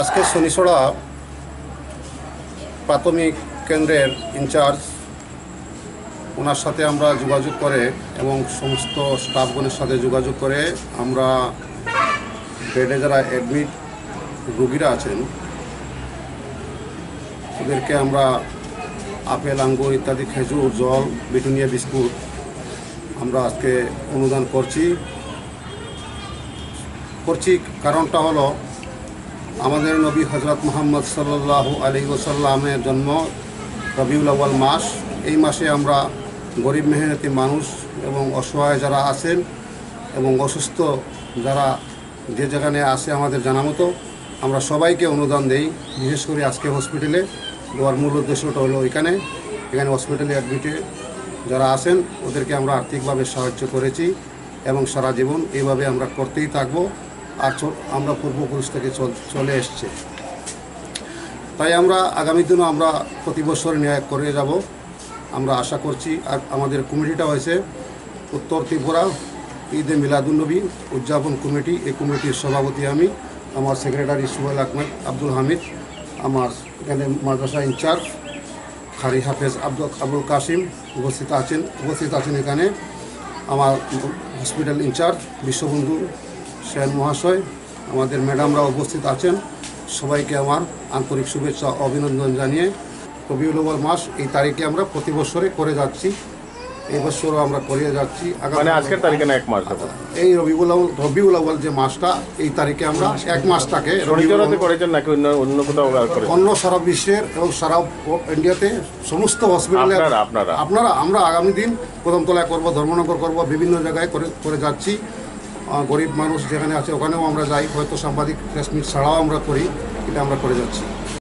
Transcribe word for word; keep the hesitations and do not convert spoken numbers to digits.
আজকে শনিছড়া প্রাথমিক কেন্দ্রের ইনচার্জ ওনার সাথে আমরা যোগাযোগ করে এবং সমস্ত স্টাফগণের সাথে যোগাযোগ করে আমরা বেডে যারা অ্যাডমিট রোগীরা আছেন ওদেরকে আমরা আপেল, আঙ্গুর ইত্যাদি খেজুর, জল, বিটুনিয়া বিস্কুট আমরা আজকে অনুদান করছি করছি কারণটা হলো আমাদের নবী হজরত মুহাম্মদ সাল্লাল্লাহু আলাইহি ওয়াসাল্লামের জন্ম রবিউল আউয়াল মাস। এই মাসে আমরা গরিব মেহনতি মানুষ এবং অসহায় যারা আছেন এবং অসুস্থ যারা যে যেখানে আসে আমাদের জানা মতো আমরা সবাইকে অনুদান দেই। বিশেষ করে আজকে হসপিটালে দেওয়ার মূল উদ্দেশ্যটা হলো এখানে এখানে হসপিটালে অ্যাডমিটে যারা আছেন ওদেরকে আমরা আর্থিকভাবে সাহায্য করেছি এবং সারা জীবন এইভাবে আমরা করতেই থাকবো। আর আমরা পূর্বপুরুষ থেকে চলে এসছে, তাই আমরা আগামী দিনও আমরা প্রতি বছর ন্যায় করে যাব আমরা আশা করছি। আর আমাদের কমিটিটা হয়েছে উত্তর ত্রিপুরা ঈদে মিলাদুন্নবী উদযাপন কমিটি। এই কমিটির সভাপতি আমি, আমার সেক্রেটারি সোহেল আহমেদ আব্দুল হামিদ, আমার এখানে মাদ্রাসা ইনচার্জ খারি হাফেজ আব্দুল আবুল কাসিম উপস্থিত আছেন উপস্থিত আছেন এখানে আমার হসপিটাল ইনচার্জ বিশ্ববন্ধু শেখ মহাশয়, আমাদের ম্যাডামরা উপস্থিত আছেন। সবাইকে আমার আন্তরিক শুভেচ্ছা অভিনন্দন জানিয়ে রবিউল আউয়াল মাস এই তারিখে আমরা প্রতি বছরে করে যাচ্ছি, এই বছরও আমরা করে যাচ্ছি। আগামী আজকের তারিখে না এক মাস এই রবিউল আউয়াল রবিউল আউয়াল যে মাসটা এই তারিখে আমরা এক মাস থাকে অন্য সারা বিশ্বের এবং সারা ইন্ডিয়াতে সমস্ত হসপিটালে আপনারা আপনারা আমরা আগামী দিন কদমতলায় করব, ধর্মনগর করব, বিভিন্ন জায়গায় করে করে যাচ্ছি। গরিব মানুষ যেখানে আছে ওখানেও আমরা যাই, হয়তো সাংবাদিক প্রেস মিট ছাড়াও আমরা করি, এটা আমরা করে যাচ্ছি।